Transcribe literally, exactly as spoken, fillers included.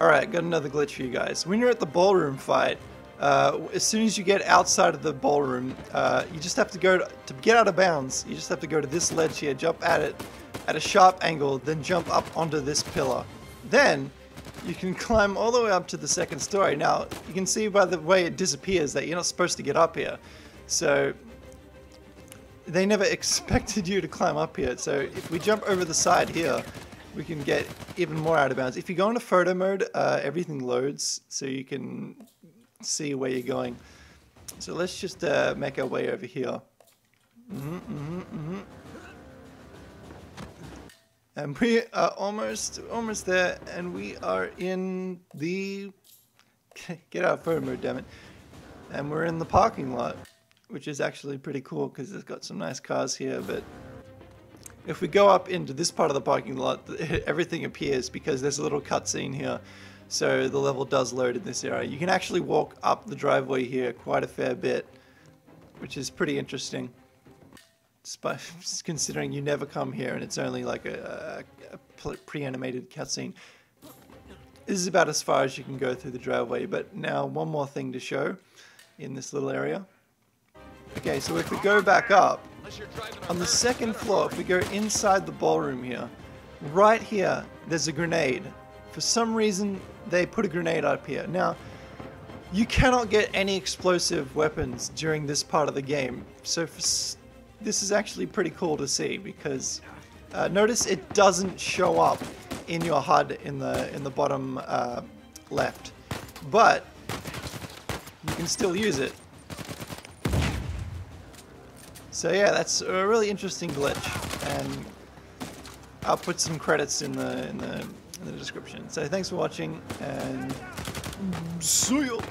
Alright, got another glitch for you guys. When you're at the ballroom fight, uh, as soon as you get outside of the ballroom, uh, you just have to go to, to get out of bounds, you just have to go to this ledge here, jump at it at a sharp angle, then jump up onto this pillar. Then you can climb all the way up to the second story. Now, you can see by the way it disappears that you're not supposed to get up here. So, they never expected you to climb up here. So, if we jump over the side here, we can get even more out of bounds. If you go into photo mode, uh, everything loads so you can see where you're going. So, let's just uh, make our way over here. Mm-hmm, mm-hmm, mm-hmm. And we are almost, almost there, and we are in the, get out of photo mode, damn it. And we're in the parking lot, which is actually pretty cool because it's got some nice cars here, but if we go up into this part of the parking lot, everything appears because there's a little cutscene here, so the level does load in this area. You can actually walk up the driveway here quite a fair bit, which is pretty interesting. Despite considering you never come here and it's only like a, a pre-animated cutscene. This is about as far as you can go through the driveway, but now one more thing to show in this little area. Okay, so if we go back up, on the second floor, if we go inside the ballroom here, right here, there's a grenade. For some reason, they put a grenade up here. Now, you cannot get any explosive weapons during this part of the game, so for this is actually pretty cool to see because uh, notice it doesn't show up in your H U D in the in the bottom uh, left, but you can still use it. So yeah, that's a really interesting glitch, and I'll put some credits in the in the, in the description. So thanks for watching, and see ya.